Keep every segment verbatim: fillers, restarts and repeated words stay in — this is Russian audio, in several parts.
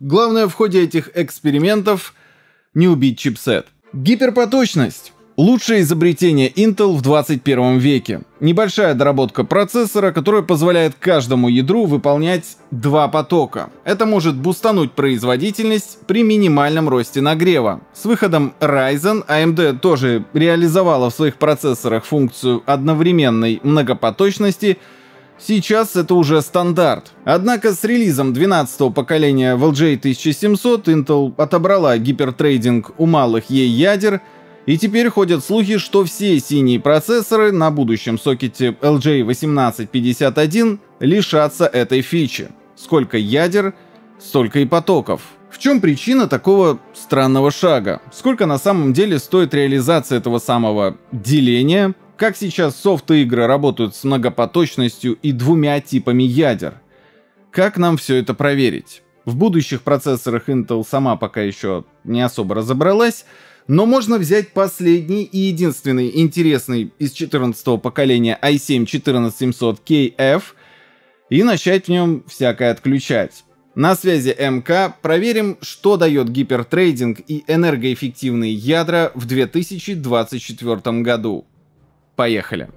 Главное в ходе этих экспериментов не убить чипсет. Гиперпоточность. Лучшее изобретение Intel в двадцать первом веке. Небольшая доработка процессора, которая позволяет каждому ядру выполнять два потока. Это может бустануть производительность при минимальном росте нагрева. С выходом Ryzen эй эм ди тоже реализовала в своих процессорах функцию одновременной многопоточности. Сейчас это уже стандарт. Однако с релизом двенадцатого поколения в эл джи эй тысяча семьсот Intel отобрала гипертрейдинг у малых е-ядер. И теперь ходят слухи, что все синие процессоры на будущем сокете эл джи эй восемнадцать пятьдесят один лишатся этой фичи. Сколько ядер, столько и потоков. В чем причина такого странного шага? Сколько на самом деле стоит реализация этого самого деления? Как сейчас софт-игры работают с многопоточностью и двумя типами ядер? Как нам все это проверить? В будущих процессорах Intel сама пока еще не особо разобралась. Но можно взять последний и единственный интересный из четырнадцатого поколения ай семь четырнадцать семьсот кей эф и начать в нем всякое отключать. На связи МК, проверим, что дает гипертрейдинг и энергоэффективные ядра в две тысячи двадцать четвёртом году. Поехали!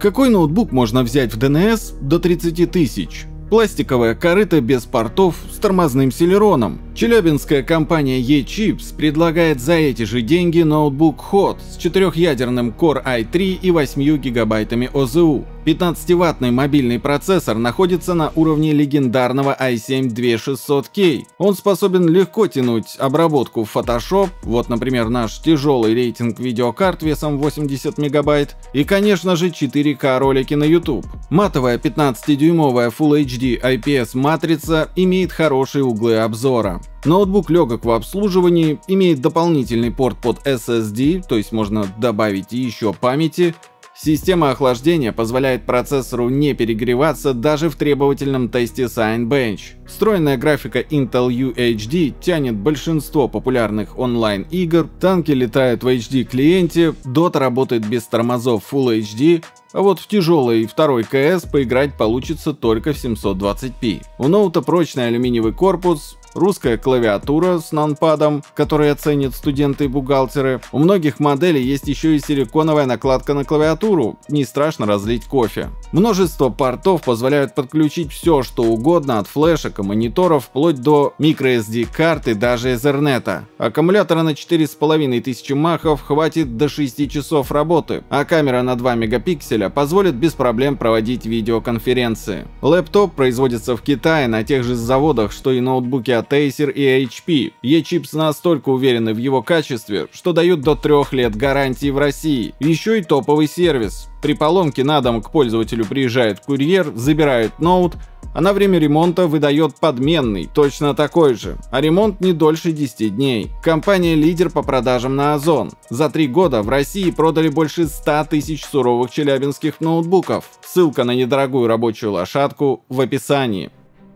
Какой ноутбук можно взять в ди эн эс до тридцати тысяч? Пластиковая корыто без портов с тормозным Celeron. Челябинская компания E-Chips предлагает за эти же деньги ноутбук хот с четырёхъядерным Core ай три и восемью гигабайтами ОЗУ. пятнадцативаттный мобильный процессор находится на уровне легендарного ай семь две тысячи шестьсот кей. Он способен легко тянуть обработку в Photoshop, вот, например, наш тяжелый рейтинг видеокарт весом восемьдесят мегабайт, и, конечно же, четыре ка ролики на YouTube. Матовая пятнадцатидюймовая фулл эйч ди ай пи эс матрица имеет хорошие углы обзора. Ноутбук легок в обслуживании, имеет дополнительный порт под эс эс ди, то есть можно добавить еще памяти. Система охлаждения позволяет процессору не перегреваться даже в требовательном тесте Cyberbench. Встроенная графика Intel ю эйч ди тянет большинство популярных онлайн-игр, танки летают в эйч ди-клиенте, Dota работает без тормозов фулл эйч ди, а вот в тяжелый второй КС поиграть получится только в семьсот двадцать пэ. У ноута прочный алюминиевый корпус, русская клавиатура с нанпадом, который оценят студенты и бухгалтеры. У многих моделей есть еще и силиконовая накладка на клавиатуру, не страшно разлить кофе. Множество портов позволяют подключить все, что угодно, от флешек и мониторов вплоть до микро эс ди карты, даже Ethernet. Аккумулятора на четыре с половиной тысячи махов хватит до шести часов работы, а камера на два мегапикселя позволит без проблем проводить видеоконференции. Лэптоп производится в Китае на тех же заводах, что и ноутбуки от Acer и эйч пи. E-Chips настолько уверены в его качестве, что дают до трех лет гарантии в России. Еще и топовый сервис. При поломке на дом к пользователю приезжает курьер, забирает ноут, а на время ремонта выдает подменный, точно такой же. А ремонт не дольше десяти дней. Компания лидер по продажам на Озон. За три года в России продали больше ста тысяч суровых челябинских ноутбуков. Ссылка на недорогую рабочую лошадку в описании.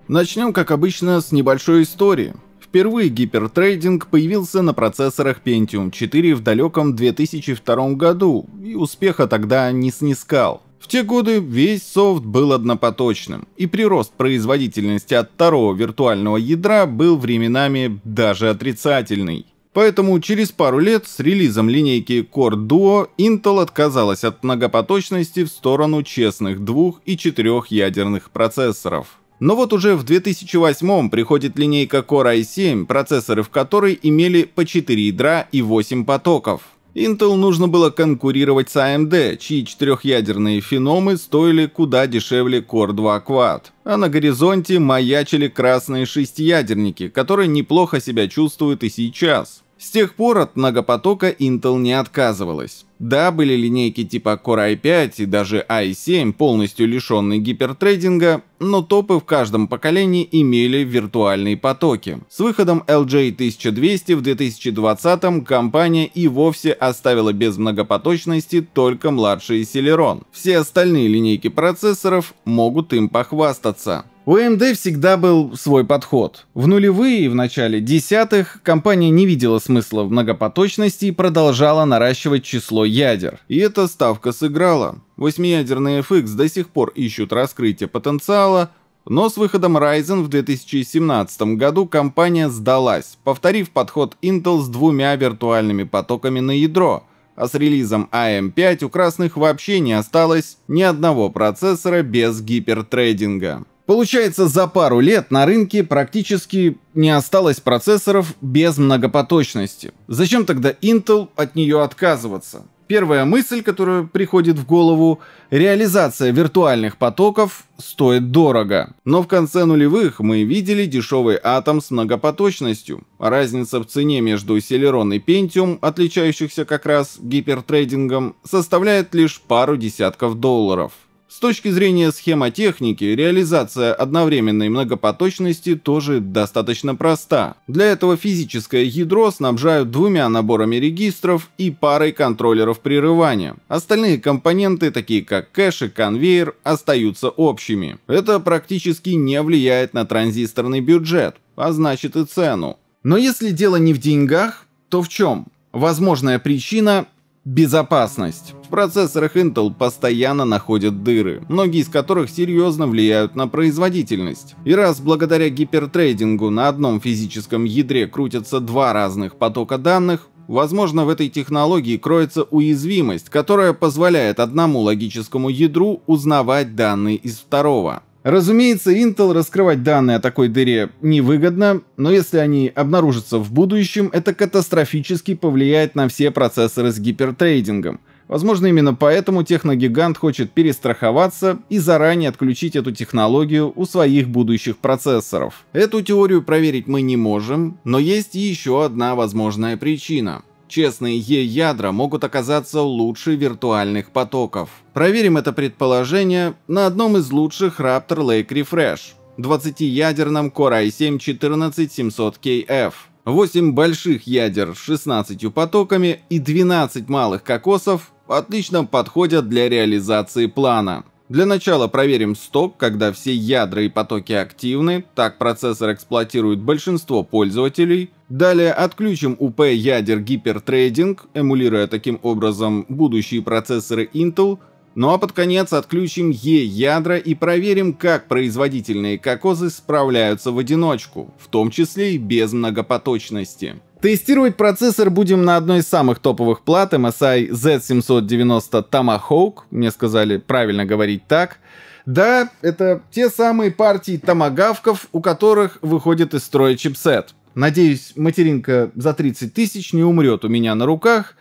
Начнем, как обычно, с небольшой истории. Впервые гипертрейдинг появился на процессорах пентиум четыре в далеком две тысячи втором году, и успеха тогда не снискал. В те годы весь софт был однопоточным, и прирост производительности от второго виртуального ядра был временами даже отрицательный. Поэтому через пару лет с релизом линейки Core Duo Intel отказалась от многопоточности в сторону честных двух- и четырехъядерных процессоров. Но вот уже в две тысячи восьмом приходит линейка Core ай семь, процессоры в которой имели по четыре ядра и восемь потоков. Intel нужно было конкурировать с эй эм ди, чьи четырехъядерные феномы стоили куда дешевле Core два Quad. А на горизонте маячили красные шестиядерники, которые неплохо себя чувствуют и сейчас. С тех пор от многопотока Intel не отказывалась. Да, были линейки типа Core ай пять и даже ай семь, полностью лишенные гипертрейдинга, но топы в каждом поколении имели виртуальные потоки. С выходом эл джи эй тысяча двести в две тысячи двадцатом компания и вовсе оставила без многопоточности только младшие Celeron. Все остальные линейки процессоров могут им похвастаться. У эй эм ди всегда был свой подход. В нулевые и в начале десятых компания не видела смысла в многопоточности и продолжала наращивать число ядер. И эта ставка сыграла. Восьмиядерные эф икс до сих пор ищут раскрытие потенциала, но с выходом Ryzen в две тысячи семнадцатом году компания сдалась, повторив подход Intel с двумя виртуальными потоками на ядро, а с релизом эй эм пять у красных вообще не осталось ни одного процессора без гипертрейдинга. Получается, за пару лет на рынке практически не осталось процессоров без многопоточности. Зачем тогда Intel от нее отказываться? Первая мысль, которая приходит в голову — реализация виртуальных потоков стоит дорого. Но в конце нулевых мы видели дешевый Atom с многопоточностью. Разница в цене между Celeron и Pentium, отличающихся как раз гипертрейдингом, составляет лишь пару десятков долларов. С точки зрения схемотехники, реализация одновременной многопоточности тоже достаточно проста. Для этого физическое ядро снабжают двумя наборами регистров и парой контроллеров прерывания. Остальные компоненты, такие как кэш и конвейер, остаются общими. Это практически не влияет на транзисторный бюджет, а значит и цену. Но если дело не в деньгах, то в чем? Возможная причина — безопасность. В процессорах Intel постоянно находят дыры, многие из которых серьезно влияют на производительность. И раз благодаря гипертрейдингу на одном физическом ядре крутятся два разных потока данных, возможно, в этой технологии кроется уязвимость, которая позволяет одному логическому ядру узнавать данные из второго. Разумеется, Intel раскрывать данные о такой дыре невыгодно, но если они обнаружатся в будущем, это катастрофически повлияет на все процессоры с гипертрейдингом. Возможно, именно поэтому техногигант хочет перестраховаться и заранее отключить эту технологию у своих будущих процессоров. Эту теорию проверить мы не можем, но есть еще одна возможная причина. Честные E-ядра могут оказаться лучше виртуальных потоков. Проверим это предположение на одном из лучших Raptor Lake Refresh — двадцатиядерном Core ай семь четырнадцать тысяч семьсот кей эф. восемь больших ядер с шестнадцатью потоками и двенадцать малых кокосов отлично подходят для реализации плана. Для начала проверим сток, когда все ядра и потоки активны, так процессор эксплуатирует большинство пользователей. Далее отключим у P-ядер гипертрейдинг, эмулируя таким образом будущие процессоры Intel. Ну а под конец отключим E-ядра и проверим, как производительные кокосы справляются в одиночку, в том числе и без многопоточности. Тестировать процессор будем на одной из самых топовых плат эм эс ай зет семьсот девяносто Tomahawk, мне сказали правильно говорить так. Да, это те самые партии томагавков, у которых выходит из строя чипсет. Надеюсь, материнка за тридцать тысяч не умрет у меня на руках.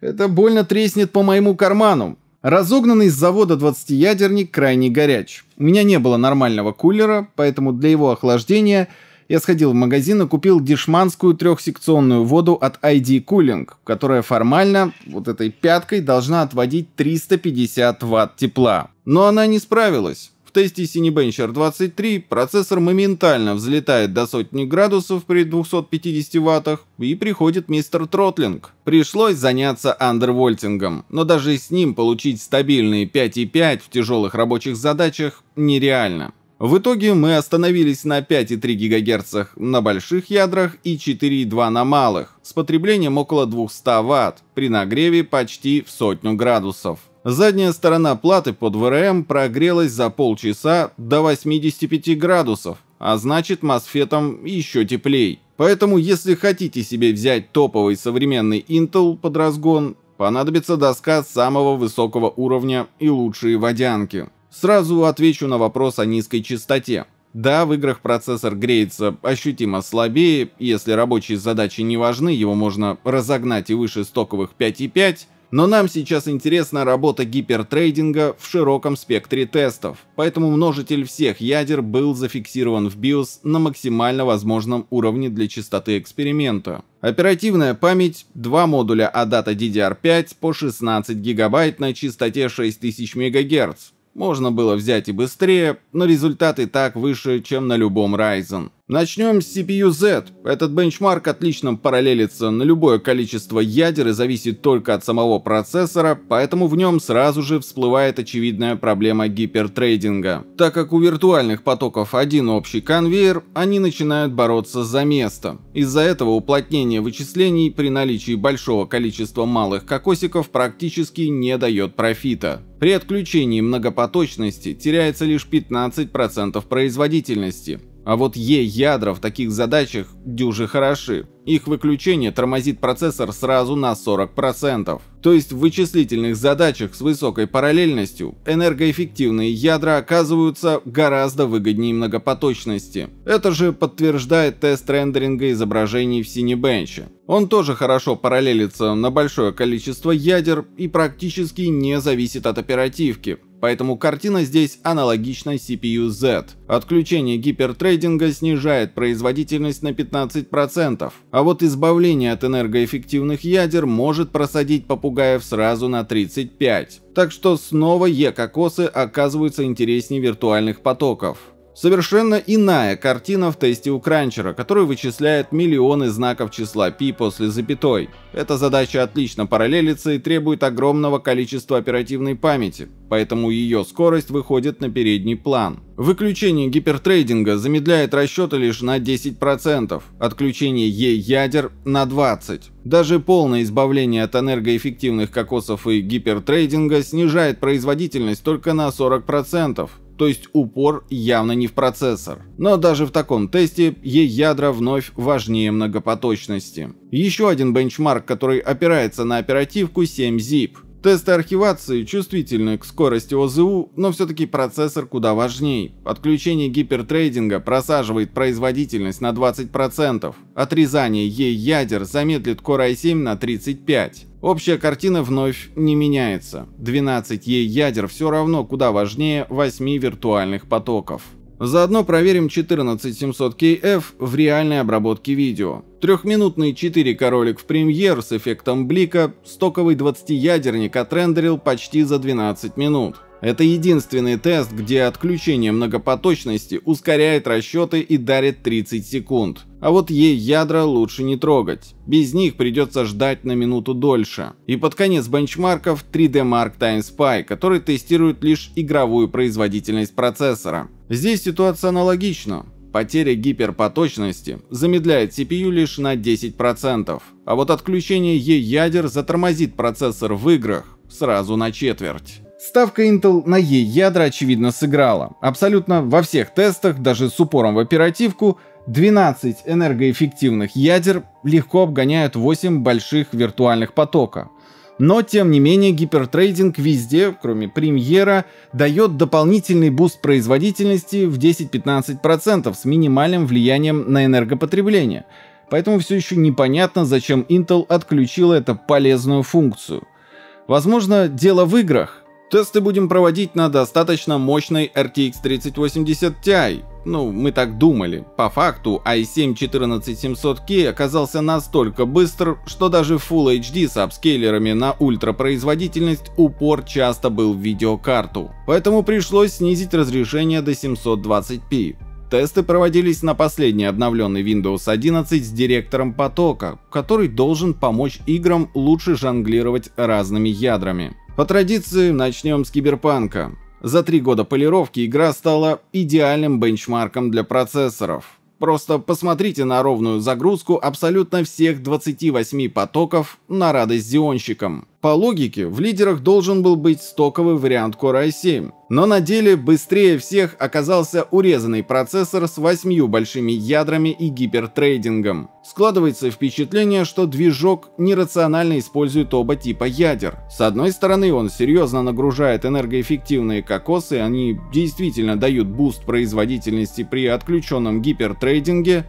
Это больно треснет по моему карману. Разогнанный с завода двадцатиядерник крайне горяч. У меня не было нормального кулера, поэтому для его охлаждения я сходил в магазин и купил дешманскую трехсекционную воду от ай ди Cooling, которая формально вот этой пяткой должна отводить триста пятьдесят ватт тепла. Но она не справилась. В тесте Cinebencher двадцать три процессор моментально взлетает до сотни градусов при двухстах пятидесяти ваттах и приходит мистер Тротлинг. Пришлось заняться андервольтингом, но даже с ним получить стабильные пять и пять в тяжелых рабочих задачах нереально. В итоге мы остановились на пяти и трёх гигагерцах на больших ядрах и четыре и двух на малых, с потреблением около двухсот ватт, при нагреве почти в сотню градусов. Задняя сторона платы под вэ эр эм прогрелась за полчаса до восьмидесяти пяти градусов, а значит мосфетом еще теплей. Поэтому если хотите себе взять топовый современный Intel под разгон, понадобится доска самого высокого уровня и лучшие водянки. Сразу отвечу на вопрос о низкой частоте. Да, в играх процессор греется ощутимо слабее, если рабочие задачи не важны, его можно разогнать и выше стоковых пяти и пяти, но нам сейчас интересна работа гипертрейдинга в широком спектре тестов, поэтому множитель всех ядер был зафиксирован в биос на максимально возможном уровне для частоты эксперимента. Оперативная память, два модуля Adata ди ди ар пять по шестнадцать гигабайт на частоте шесть тысяч мегагерц. Можно было взять и быстрее, но результаты так выше, чем на любом Ryzen. Начнем с си пи ю зет. Этот бенчмарк отлично параллелится на любое количество ядер и зависит только от самого процессора, поэтому в нем сразу же всплывает очевидная проблема гипертрейдинга. Так как у виртуальных потоков один общий конвейер, они начинают бороться за место. Из-за этого уплотнение вычислений при наличии большого количества малых кокосиков практически не дает профита. При отключении многопоточности теряется лишь пятнадцать процентов производительности. А вот E-ядра в таких задачах дюже хороши. Их выключение тормозит процессор сразу на сорок процентов. То есть в вычислительных задачах с высокой параллельностью энергоэффективные ядра оказываются гораздо выгоднее многопоточности. Это же подтверждает тест рендеринга изображений в Cinebench. Он тоже хорошо параллелится на большое количество ядер и практически не зависит от оперативки. Поэтому картина здесь аналогична си пи ю зет. Отключение гипертрейдинга снижает производительность на пятнадцать процентов. А вот избавление от энергоэффективных ядер может просадить попугаев сразу на тридцать пять процентов. Так что снова E-кокосы оказываются интереснее виртуальных потоков. Совершенно иная картина в тесте у кранчера, который вычисляет миллионы знаков числа π после запятой. Эта задача отлично параллелится и требует огромного количества оперативной памяти, поэтому ее скорость выходит на передний план. Выключение гипертрейдинга замедляет расчеты лишь на десять процентов, отключение E-ядер на двадцать процентов. Даже полное избавление от энергоэффективных кокосов и гипертрейдинга снижает производительность только на сорок процентов. То есть упор явно не в процессор. Но даже в таком тесте E-ядра вновь важнее многопоточности. Еще один бенчмарк, который опирается на оперативку семь зип. Тесты архивации чувствительны к скорости ОЗУ, но все-таки процессор куда важней. Отключение гипертрейдинга просаживает производительность на двадцать процентов. Отрезание E-ядер замедлит Core ай семь на тридцать пять процентов. Общая картина вновь не меняется. двенадцать E-ядер все равно куда важнее восьми виртуальных потоков. Заодно проверим четырнадцать семьсот кей эф в реальной обработке видео. Трехминутный четыре ка ролик в Premiere с эффектом блика стоковый двадцатиядерник отрендерил почти за двенадцать минут. Это единственный тест, где отключение многопоточности ускоряет расчеты и дарит тридцать секунд. А вот E-ядра лучше не трогать. Без них придется ждать на минуту дольше. И под конец бенчмарков три дэ Mark Time Spy, который тестирует лишь игровую производительность процессора. Здесь ситуация аналогична. Потеря гиперпоточности замедляет си пи ю лишь на десять процентов. А вот отключение E-ядер затормозит процессор в играх сразу на четверть. Ставка Intel на E-ядра очевидно сыграла. Абсолютно во всех тестах, даже с упором в оперативку, двенадцать энергоэффективных ядер легко обгоняют восемь больших виртуальных потока. Но тем не менее гипертрейдинг везде, кроме Premiere, дает дополнительный буст производительности в десять-пятнадцать процентов с минимальным влиянием на энергопотребление. Поэтому все еще непонятно, зачем Intel отключила эту полезную функцию. Возможно, дело в играх. Тесты будем проводить на достаточно мощной эр ти икс тридцать восемьдесят ти, ну мы так думали. По факту ай семь четырнадцать семьсот кей оказался настолько быстр, что даже в Full эйч ди с апскейлерами на ультропроизводительность упор часто был в видеокарту, поэтому пришлось снизить разрешение до семьсот двадцать пи. Тесты проводились на последний обновленный Windows одиннадцать с директором потока, который должен помочь играм лучше жонглировать разными ядрами. По традиции начнем с киберпанка. За три года полировки игра стала идеальным бенчмарком для процессоров. Просто посмотрите на ровную загрузку абсолютно всех двадцати восьми потоков на радость зионщикам. По логике, в лидерах должен был быть стоковый вариант Core ай семь, но на деле быстрее всех оказался урезанный процессор с восемью большими ядрами и гипертрейдингом. Складывается впечатление, что движок нерационально использует оба типа ядер. С одной стороны, он серьезно нагружает энергоэффективные кокосы, они действительно дают буст производительности при отключенном гипертрейдинге.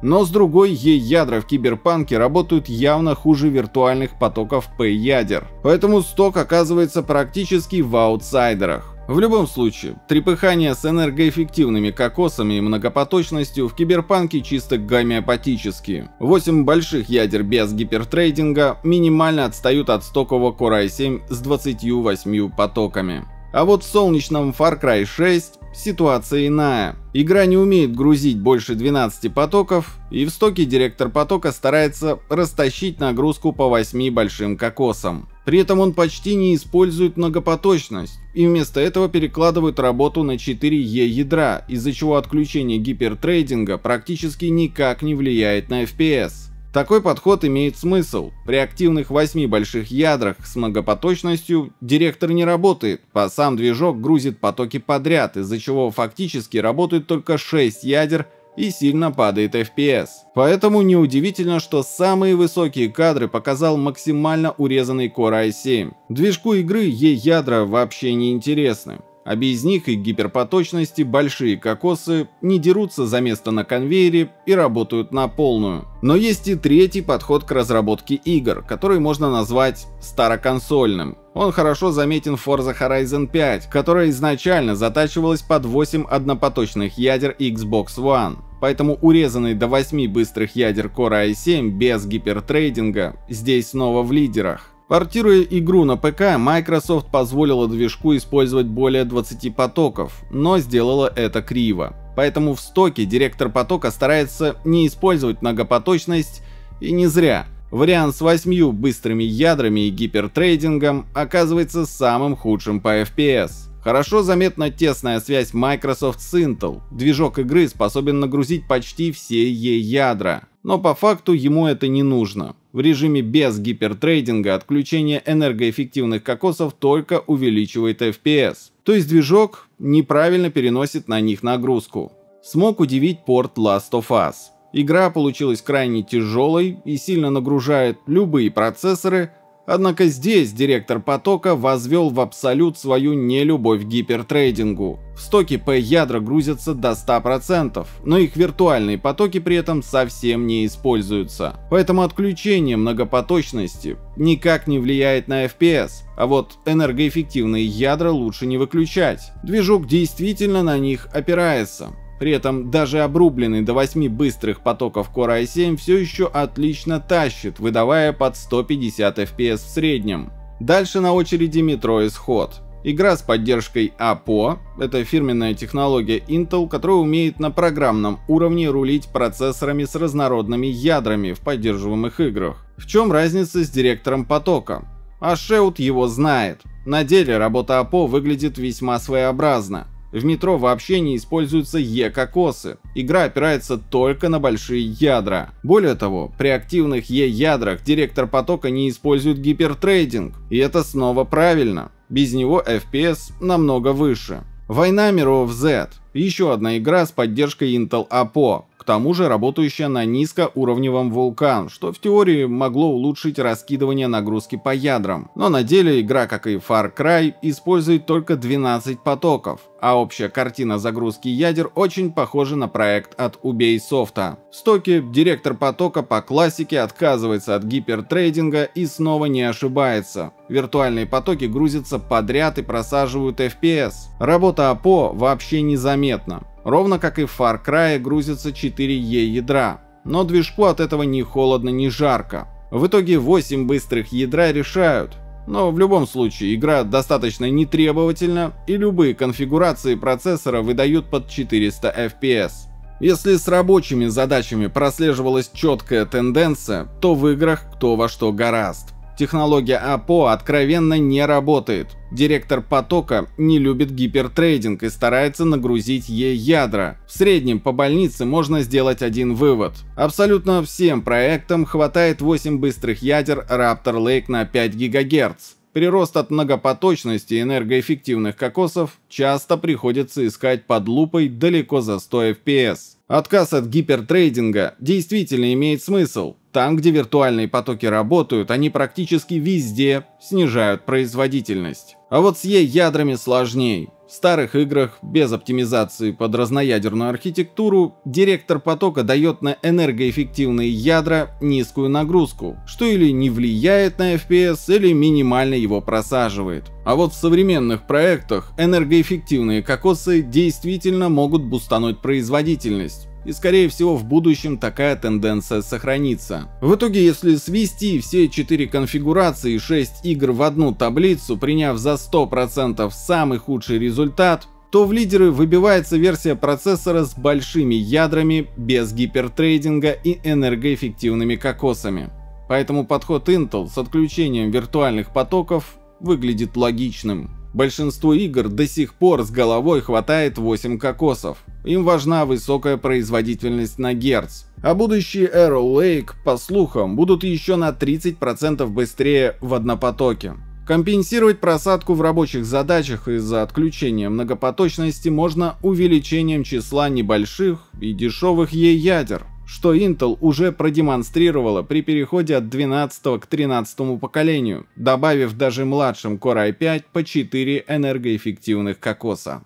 Но с другой, E-ядра в киберпанке работают явно хуже виртуальных потоков P-ядер. Поэтому сток оказывается практически в аутсайдерах. В любом случае, трепыхание с энергоэффективными кокосами и многопоточностью в киберпанке чисто гомеопатические. восемь больших ядер без гипертрейдинга минимально отстают от стокового Core ай семь с двадцатью восьмью потоками. А вот в солнечном Far Cry шесть ситуация иная. Игра не умеет грузить больше двенадцати потоков, и в стоке директор потока старается растащить нагрузку по восьми большим кокосам. При этом он почти не использует многопоточность, и вместо этого перекладывают работу на четыре е ядра, из-за чего отключение гипертрейдинга практически никак не влияет на эф пи эс. Такой подход имеет смысл. При активных восьми больших ядрах с многопоточностью директор не работает, а сам движок грузит потоки подряд, из-за чего фактически работают только шесть ядер и сильно падает эф пи эс. Поэтому неудивительно, что самые высокие кадры показал максимально урезанный Core ай семь. Движку игры е-ядра вообще не интересны. А без них и гиперпоточности большие кокосы не дерутся за место на конвейере и работают на полную. Но есть и третий подход к разработке игр, который можно назвать староконсольным. Он хорошо заметен в Forza Horizon пять, которая изначально затачивалась под восемь однопоточных ядер Xbox One. Поэтому урезанный до восьми быстрых ядер Core ай семь без гипертрейдинга здесь снова в лидерах. Портируя игру на ПК, Microsoft позволила движку использовать более двадцати потоков, но сделала это криво. Поэтому в стоке директор потока старается не использовать многопоточность, и не зря. Вариант с восьмью быстрыми ядрами и гипертрейдингом оказывается самым худшим по эф пи эс. Хорошо заметна тесная связь Microsoft с Intel. Движок игры способен нагрузить почти все е-ядра, но по факту ему это не нужно. В режиме без гипертрейдинга отключение энергоэффективных кокосов только увеличивает эф пи эс, то есть движок неправильно переносит на них нагрузку. Смог удивить порт Last of Us. Игра получилась крайне тяжелой и сильно нагружает любые процессоры, однако здесь директор потока возвел в абсолют свою нелюбовь к гипертрейдингу. В стоке P-ядра грузятся до ста процентов, но их виртуальные потоки при этом совсем не используются. Поэтому отключение многопоточности никак не влияет на эф пи эс, а вот энергоэффективные ядра лучше не выключать. Движок действительно на них опирается. При этом даже обрубленный до восьми быстрых потоков Core ай семь все еще отлично тащит, выдавая под сто пятьдесят эф пи эс в среднем. Дальше на очереди Metroid эс хот. Игра с поддержкой эй пи о, это фирменная технология Intel, которая умеет на программном уровне рулить процессорами с разнородными ядрами в поддерживаемых играх. В чем разница с директором потока? А Шеут его знает. На деле работа эй пи о выглядит весьма своеобразно. В метро вообще не используются Е-кокосы. Игра опирается только на большие ядра. Более того, при активных Е-ядрах директор потока не использует гипертрейдинг. И это снова правильно. Без него эф пи эс намного выше. Война миров Z. Еще одна игра с поддержкой Intel эй пи о. К тому же работающая на низкоуровневом Vulkan, что в теории могло улучшить раскидывание нагрузки по ядрам. Но на деле игра, как и Far Cry, использует только двенадцать потоков, а общая картина загрузки ядер очень похожа на проект от Ubisoft. В стоке директор потока по классике отказывается от гипертрейдинга и снова не ошибается. Виртуальные потоки грузятся подряд и просаживают эф пи эс. Работа эй пи о вообще незаметна. Ровно как и в Far Cry грузится четыре е ядра, но движку от этого ни холодно, ни жарко. В итоге восемь быстрых ядра решают, но в любом случае игра достаточно нетребовательна, и любые конфигурации процессора выдают под четыреста эф пи эс. Если с рабочими задачами прослеживалась четкая тенденция, то в играх кто во что горазд. Технология эй пи о откровенно не работает. Директор потока не любит гипертрейдинг и старается нагрузить Е-ядра. В среднем по больнице можно сделать один вывод. Абсолютно всем проектам хватает восьми быстрых ядер Raptor Lake на пять гигагерц. Прирост от многопоточности энергоэффективных кокосов часто приходится искать под лупой далеко за сто эф пи эс. Отказ от гипертрейдинга действительно имеет смысл. Там, где виртуальные потоки работают, они практически везде снижают производительность. А вот с Е-ядрами сложней. В старых играх без оптимизации под разноядерную архитектуру директор потока дает на энергоэффективные ядра низкую нагрузку, что или не влияет на эф пи эс, или минимально его просаживает. А вот в современных проектах энергоэффективные кокосы действительно могут бустануть производительность. И скорее всего в будущем такая тенденция сохранится. В итоге, если свести все четыре конфигурации и шесть игр в одну таблицу, приняв за сто процентов самый худший результат, то в лидеры выбивается версия процессора с большими ядрами, без гипертрейдинга и энергоэффективными кокосами. Поэтому подход Intel с отключением виртуальных потоков выглядит логичным. Большинству игр до сих пор с головой хватает восьми кокосов. Им важна высокая производительность на герц. А будущие Arrow Lake, по слухам, будут еще на тридцать процентов быстрее в однопотоке. Компенсировать просадку в рабочих задачах из-за отключения многопоточности можно увеличением числа небольших и дешевых E-ядер, что Intel уже продемонстрировала при переходе от двенадцатого к тринадцатому поколению, добавив даже младшим Core ай пять по четыре энергоэффективных кокоса.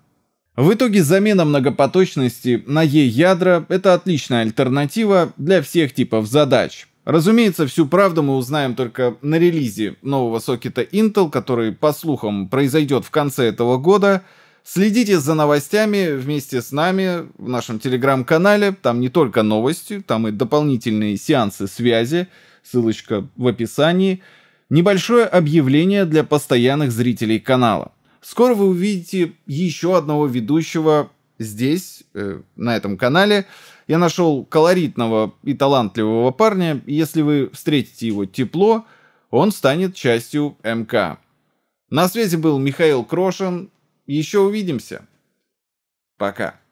В итоге замена многопоточности на E-ядра — это отличная альтернатива для всех типов задач. Разумеется, всю правду мы узнаем только на релизе нового сокета Intel, который, по слухам, произойдет в конце этого года. Следите за новостями вместе с нами в нашем телеграм-канале. Там не только новости, там и дополнительные сеансы связи. Ссылочка в описании. Небольшое объявление для постоянных зрителей канала. Скоро вы увидите еще одного ведущего здесь, э, на этом канале. Я нашел колоритного и талантливого парня. Если вы встретите его тепло, он станет частью МК. На связи был Михаил Крошин. Еще увидимся. Пока.